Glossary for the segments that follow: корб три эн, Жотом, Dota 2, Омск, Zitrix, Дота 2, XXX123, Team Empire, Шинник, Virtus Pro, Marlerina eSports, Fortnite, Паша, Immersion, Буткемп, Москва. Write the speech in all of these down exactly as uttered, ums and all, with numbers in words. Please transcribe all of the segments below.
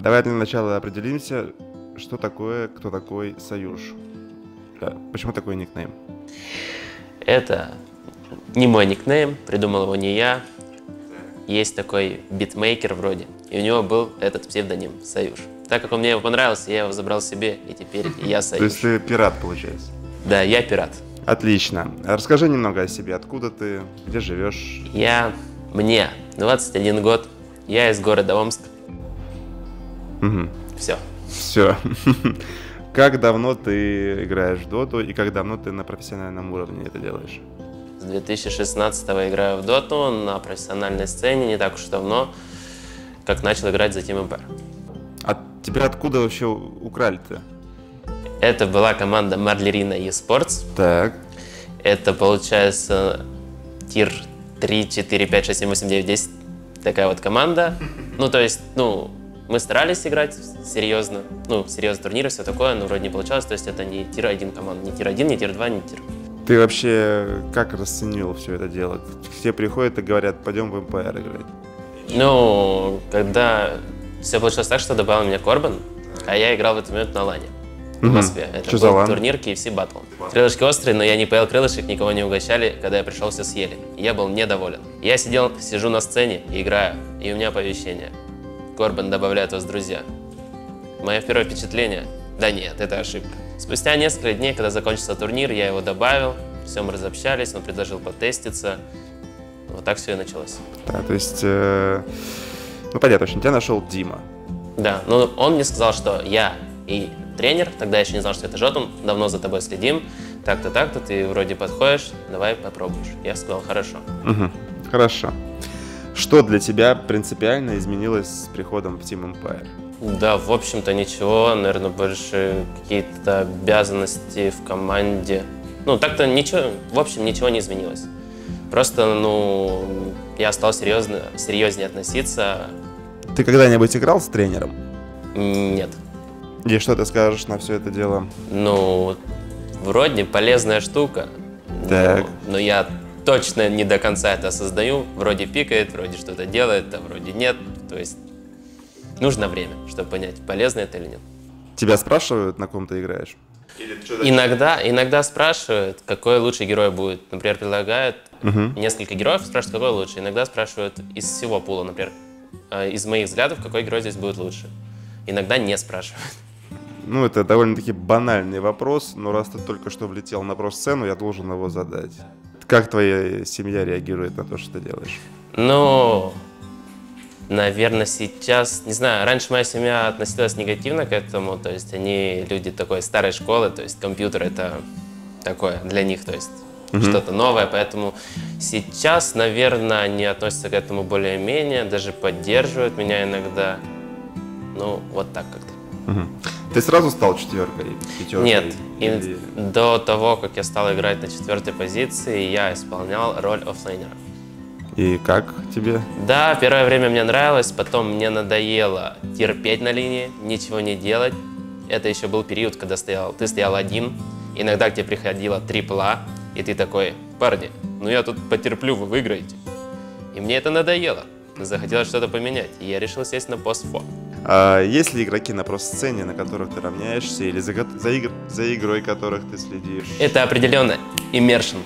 Давай для начала определимся, что такое, кто такой Союз. Почему такой никнейм? Это не мой никнейм, придумал его не я. Есть такой битмейкер вроде, и у него был этот псевдоним Союз. Так как он мне понравился, я его забрал себе, и теперь я Союз. То есть ты пират, получается? Да, я пират. Отлично. Расскажи немного о себе. Откуда ты? Где живешь? Я... Мне двадцать один год. Я из города Омск. Угу. Все. Все. Как давно ты играешь в доту и как давно ты на профессиональном уровне это делаешь? С две тысячи шестнадцатого играю в доту на профессиональной сцене не так уж давно, как начал играть за Team Empire. А тебя откуда вообще украли-то? Это была команда Marlerina eSports. Так. Это получается тир три, четыре, пять, шесть, семь, восемь, девять, десять. Такая вот команда. Ну, то есть, ну, мы старались играть серьезно. Ну, серьезно турниры, все такое, но вроде не получалось. То есть это не тир один команда, не тир один, не тир два, не тир. Ты вообще как расценил все это дело? Все приходят и говорят, пойдем в Empire играть. Ну, когда все получилось так, что добавил меня корб три эн, а я играл в эту минуту на лане. В Москве. Mm-hmm. Это был турнир кей эф си Батл. Крылышки острые, но я не поел крылышек, никого не угощали, когда я пришел, все съели. Я был недоволен. Я сидел, сижу на сцене, играю, и у меня оповещение. корб три эн добавляет вас, друзья. Мое первое впечатление? Да нет, это ошибка. Спустя несколько дней, когда закончился турнир, я его добавил, все мы разобщались, он предложил потеститься. Вот так все и началось. Да, то есть, э... ну понятно, в общем, тебя нашел Дима. Да, ну он мне сказал, что я и тренер, тогда я еще не знал, что это Жотом, давно за тобой следим, так-то, так-то, ты вроде подходишь, давай попробуешь. Я сказал, хорошо. Угу. Хорошо. Что для тебя принципиально изменилось с приходом в Team Empire? Да, в общем-то ничего, наверное, больше какие-то обязанности в команде. Ну, так-то ничего, в общем, ничего не изменилось. Просто, ну, я стал серьезно, серьезнее относиться. Ты когда-нибудь играл с тренером? Нет. И что ты скажешь на все это дело? Ну, вроде полезная штука, так. Но, но я точно не до конца это осознаю. Вроде пикает, вроде что-то делает, а вроде нет. То есть нужно время, чтобы понять, полезно это или нет. Тебя спрашивают, на ком ты играешь? Или ты иногда, иногда спрашивают, какой лучший герой будет. Например, предлагают угу. несколько героев, спрашивают, какой лучше. Иногда спрашивают из всего пула, например, из моих взглядов, какой герой здесь будет лучше. Иногда не спрашивают. Ну, это довольно-таки банальный вопрос, но раз ты только что влетел на профсцену, я должен его задать. Как твоя семья реагирует на то, что ты делаешь? Ну, наверное, сейчас, не знаю, раньше моя семья относилась негативно к этому, то есть они люди такой старой школы, то есть компьютер это такое для них, то есть mm-hmm. что-то новое, поэтому сейчас, наверное, они относятся к этому более-менее, даже поддерживают меня иногда, ну, вот так как-то. Угу. Ты сразу стал четверкой? Пятеркой, нет, или... до того, как я стал играть на четвертой позиции, я исполнял роль оффлейнера. И как тебе? Да, первое время мне нравилось, потом мне надоело терпеть на линии, ничего не делать. Это еще был период, когда стоял, ты стоял один, иногда к тебе приходила трипла, и ты такой, парни, ну я тут потерплю, вы выиграете. И мне это надоело, захотелось что-то поменять, и я решил сесть на пост-фо. А есть ли игроки на профсцене, на которых ты равняешься, или за, за, игр, за игрой которых ты следишь? Это определенно Immersion.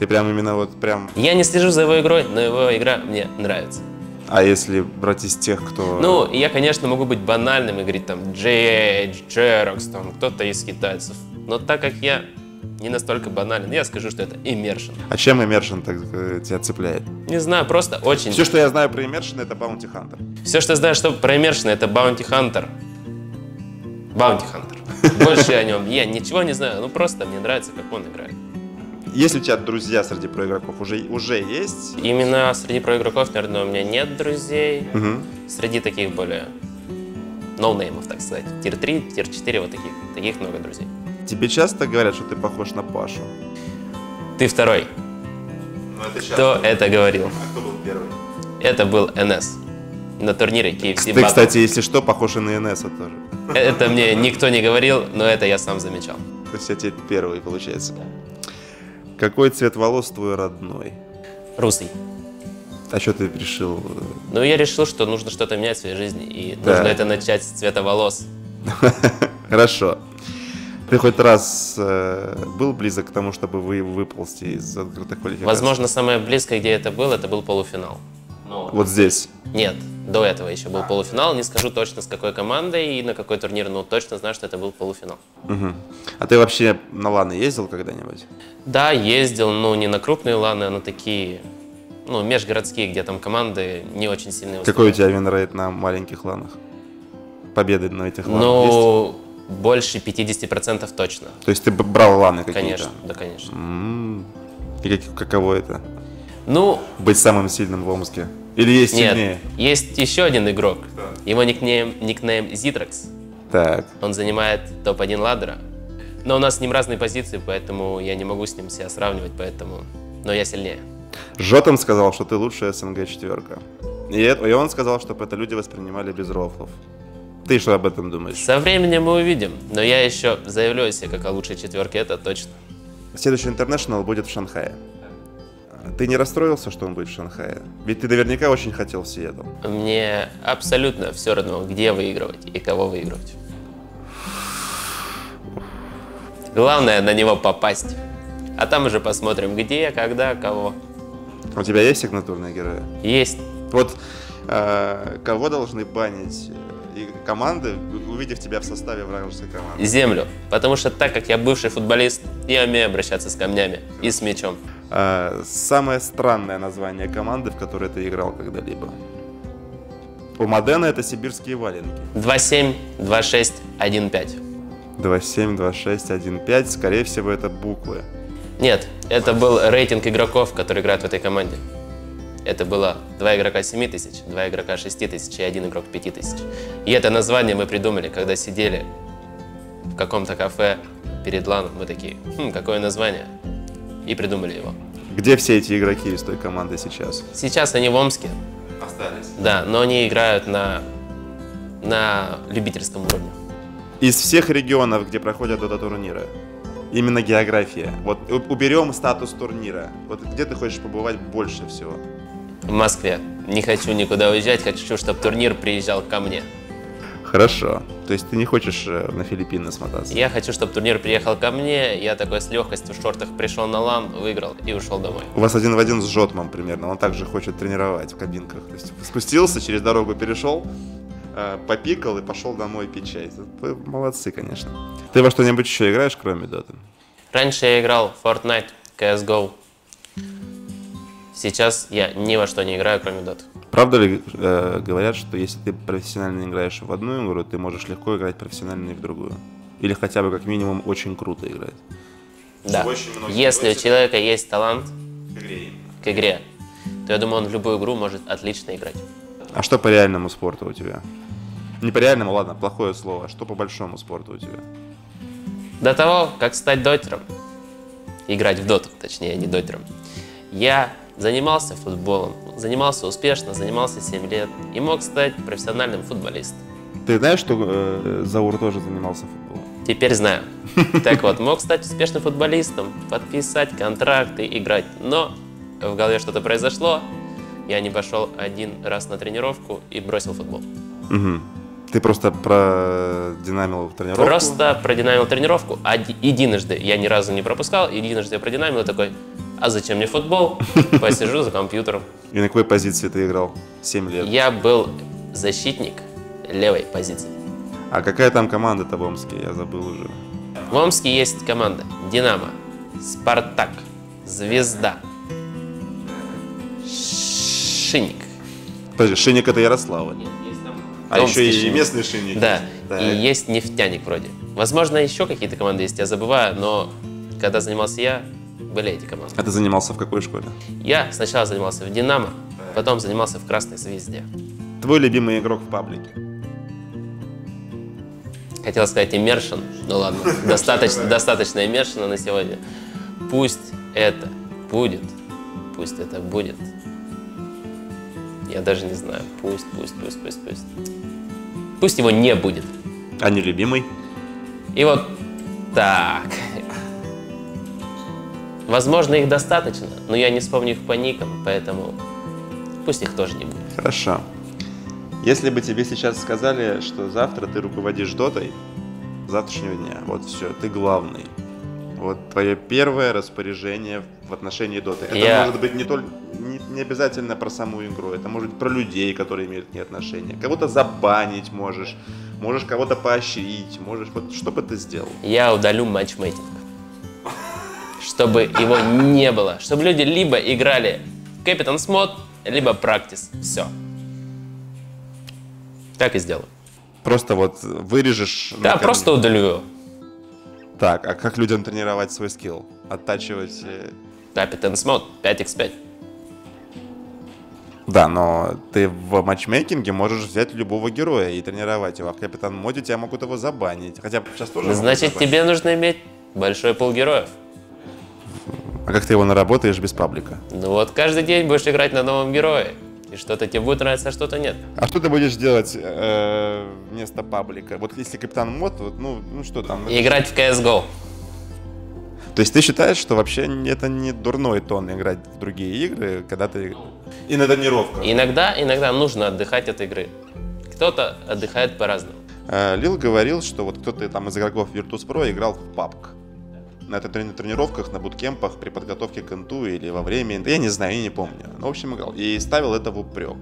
Ты прям именно вот прям... Я не слежу за его игрой, но его игра мне нравится. А если брать из тех, кто... Ну, я, конечно, могу быть банальным и говорить там джи эйч, Xerox, там кто-то из китайцев. Но так как я не настолько банален, я скажу, что это Immersion. А чем Immersion так тебя цепляет? Не знаю, просто очень... Все, что я знаю про Immersion, это Bounty Hunter. Все, что я знаю что про Immersion, это Bounty Hunter. Bounty Hunter. Больше о нем я ничего не знаю, ну просто мне нравится, как он играет. Если у тебя друзья среди проигроков уже, уже есть? Именно среди проигроков, наверное, у меня нет друзей. Угу. Среди таких более ноунеймов, так сказать. Тир три, тир четыре, вот таких. Таких много друзей. Тебе часто говорят, что ты похож на Пашу? Ты второй. Это кто это говорил? А кто был первый? Это был эн эс на турнире кей эф си Battle. Ты, кстати, если что, похож и на эн эса тоже. Это мне никто не говорил, но это я сам замечал. То есть я тебе первый, получается. Какой цвет волос твой родной? Русый. А что ты решил? Ну, я решил, что нужно что-то менять в своей жизни, и да. нужно это начать с цвета волос. Хорошо. Ты хоть раз э, был близок к тому, чтобы вы выползти из открытых квалификаций? Возможно, самое близкое, где это было, это был полуфинал. Но... Вот здесь? Нет, до этого еще был полуфинал. Не скажу точно, с какой командой и на какой турнир, но точно знаю, что это был полуфинал. Угу. А ты вообще на ланы ездил когда-нибудь? Да, ездил, но не на крупные ланы, а на такие... Ну, межгородские, где там команды не очень сильные. Какой у тебя винрейт на маленьких ланах? Победы на этих ланах ну, есть? Ну, больше пятидесяти процентов точно. То есть ты брал ланы какие-то? Конечно, да, конечно. М-м-м. И как, каково это? Ну... Быть самым сильным в Омске? Или есть нет, сильнее? Есть еще один игрок. Да. Его никнейм, никнейм Zitrix. Так. Он занимает топ один ладера. Но у нас с ним разные позиции, поэтому я не могу с ним себя сравнивать, поэтому... Но я сильнее. Жотом сказал, что ты лучшая СНГ-четверка. И, и он сказал, чтобы это люди воспринимали без рофлов. Ты что об этом думаешь? Со временем мы увидим, но я еще заявлю о себе как о лучшей четверке, это точно. Следующий интернешнл будет в Шанхае. Ты не расстроился, что он будет в Шанхае? Ведь ты наверняка очень хотел в Сиэтл. Мне абсолютно все равно, где выигрывать и кого выигрывать. Главное на него попасть. А там уже посмотрим, где, когда, кого. У тебя есть сигнатурные герои? Есть. Вот э, кого должны банить и команды, увидев тебя в составе вражеской команды? Землю. Потому что так как я бывший футболист, я умею обращаться с камнями и с мячом. Э, самое странное название команды, в которой ты играл когда-либо? У Модена это сибирские валенки. два семь, два шесть, один пять. два семь, два шесть, один пять. Скорее всего, это буквы. Нет, это был рейтинг игроков, которые играют в этой команде. Это было два игрока семи тысяч, два игрока шести тысяч и один игрок пяти тысяч. И это название мы придумали, когда сидели в каком-то кафе перед ланом. Мы такие, хм, какое название? И придумали его. Где все эти игроки из той команды сейчас? Сейчас они в Омске. Остались? Да, но они играют на, на любительском уровне. Из всех регионов, где проходят дота-турниры? Именно география. Вот уберем статус турнира. Вот где ты хочешь побывать больше всего? В Москве. Не хочу никуда уезжать, хочу, чтобы турнир приезжал ко мне. Хорошо. То есть ты не хочешь на Филиппины смотаться? Я хочу, чтобы турнир приехал ко мне. Я такой с легкостью в шортах пришел на лан, выиграл и ушел домой. У вас один в один с Жотмом примерно. Он также хочет тренировать в кабинках. То есть спустился, через дорогу перешел, попикал и пошел домой пить чай. Вы молодцы, конечно. Ты во что-нибудь еще играешь, кроме доты? Раньше я играл в Fortnite, си эс го. Сейчас я ни во что не играю, кроме доты. Правда ли э, говорят, что если ты профессионально играешь в одну игру, ты можешь легко играть профессионально и в другую? Или хотя бы как минимум очень круто играть? Да. Если у человека есть талант к игре, к игре, то я думаю, он в любую игру может отлично играть. А что по реальному спорту у тебя? Не по реальному, ладно, плохое слово. А что по большому спорту у тебя? До того, как стать дотером, играть в доту, точнее, не дотером, я занимался футболом, занимался успешно, занимался семь лет и мог стать профессиональным футболистом. Ты знаешь, что э, Заур тоже занимался футболом? Теперь знаю. Так вот, мог стать успешным футболистом, подписать контракты, играть, но в голове что-то произошло. Я не пошел один раз на тренировку и бросил футбол. Угу. Ты просто продинамил тренировку? Просто продинамил тренировку. Один, единожды я ни разу не пропускал, единожды я продинамил и такой, а зачем мне футбол? Посижу за компьютером. И на какой позиции ты играл семь лет? Я был защитник левой позиции. А какая там команда-то в Омске? Я забыл уже. В Омске есть команда Динамо, Спартак, Звезда. Шинник. Подожди, Шинник это Ярослава. Нет, есть там... А еще и шинник. Местный Шинник. Да, да. И есть Нефтяник вроде. Возможно, еще какие-то команды есть, я забываю, но когда занимался я, были эти команды. А ты занимался в какой школе? Я сначала занимался в Динамо, потом занимался в Красной Звезде. Твой любимый игрок в паблике? Хотел сказать Immersion, ну ладно, достаточно, достаточно Immersion на сегодня. Пусть это будет, пусть это будет. Я даже не знаю. Пусть, пусть, пусть, пусть, пусть. Пусть его не будет. А не любимый? И вот так. Возможно, их достаточно, но я не вспомню их по никам, поэтому пусть их тоже не будет. Хорошо. Если бы тебе сейчас сказали, что завтра ты руководишь дотой, завтрашнего дня, вот все, ты главный. Вот твое первое распоряжение в отношении доты. Это я... может быть не, только, не, не обязательно про саму игру, это может быть про людей, которые имеют к ней отношение. Кого-то забанить можешь, можешь кого-то поощрить, можешь... Вот что бы ты сделал? Я удалю матчмейтинг. Чтобы его не было. Чтобы люди либо играли в Captain's Mod, либо Practice. Все. Так и сделаю. Просто вот вырежешь... Да, просто удалю. Так, а как людям тренировать свой скилл? Оттачивать... Captain's Mod, пять на пять. Да, но ты в матчмейкинге можешь взять любого героя и тренировать его. А в Captain's Mod тебя могут его забанить. Хотя сейчас тоже... Значит, тебе нужно иметь большой пул героев. А как ты его наработаешь без паблика? Ну вот каждый день будешь играть на новом герое. И что-то тебе будет нравиться, а что-то нет. А что ты будешь делать э, вместо паблика? Вот если Капитан Мод, вот, ну, ну что там? Играть в си эс го. То есть ты считаешь, что вообще это не дурной тон играть в другие игры, когда ты... И на тренировках. Иногда, иногда нужно отдыхать от игры. Кто-то отдыхает по-разному. Э, Лил говорил, что вот кто-то там из игроков Virtus Pro играл в пабг. На тренировках, на буткемпах, при подготовке к инту или во время инта, я не знаю, я не помню. Но, в общем, играл. И ставил это в упрек.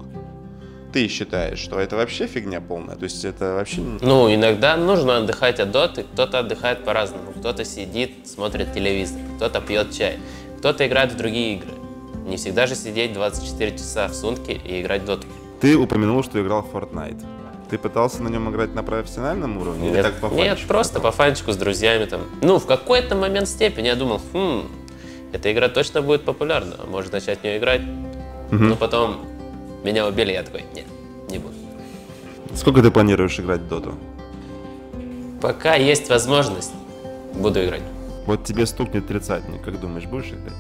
Ты считаешь, что это вообще фигня полная? То есть это вообще... Ну, иногда нужно отдыхать от доты, кто-то отдыхает по-разному. Кто-то сидит, смотрит телевизор, кто-то пьет чай, кто-то играет в другие игры. Не всегда же сидеть двадцать четыре часа в сутки и играть в доту. Ты упомянул, что играл в Fortnite. Ты пытался на нем играть на профессиональном уровне? Нет, или так по нет просто по фанчику с друзьями. Там. Ну, в какой-то момент степени я думал, хм, эта игра точно будет популярна, может начать в нее играть. Угу. Но потом меня убили, я такой, нет, не буду. Сколько ты планируешь играть в доту? Пока есть возможность, буду играть. Вот тебе стукнет тридцатник, как думаешь, будешь играть?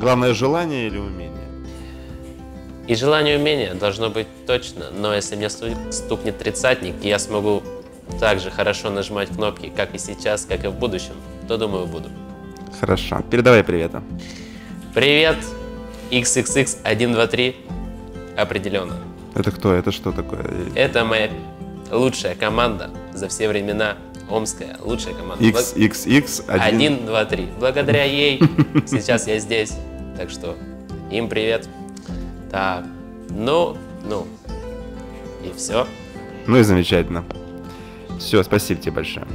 Главное желание или умение? И желание и умение должно быть точно, но если мне стукнет тридцатник, и я смогу так же хорошо нажимать кнопки, как и сейчас, как и в будущем, то, думаю, буду. Хорошо. Передавай привета. Привет, икс икс икс один два три, определенно. Это кто? Это что такое? Это моя лучшая команда за все времена, омская лучшая команда. икс икс икс один два три. Благодаря ей сейчас я здесь, так что им привет. Так, ну, ну, и все. Ну и замечательно. Все, спасибо тебе большое.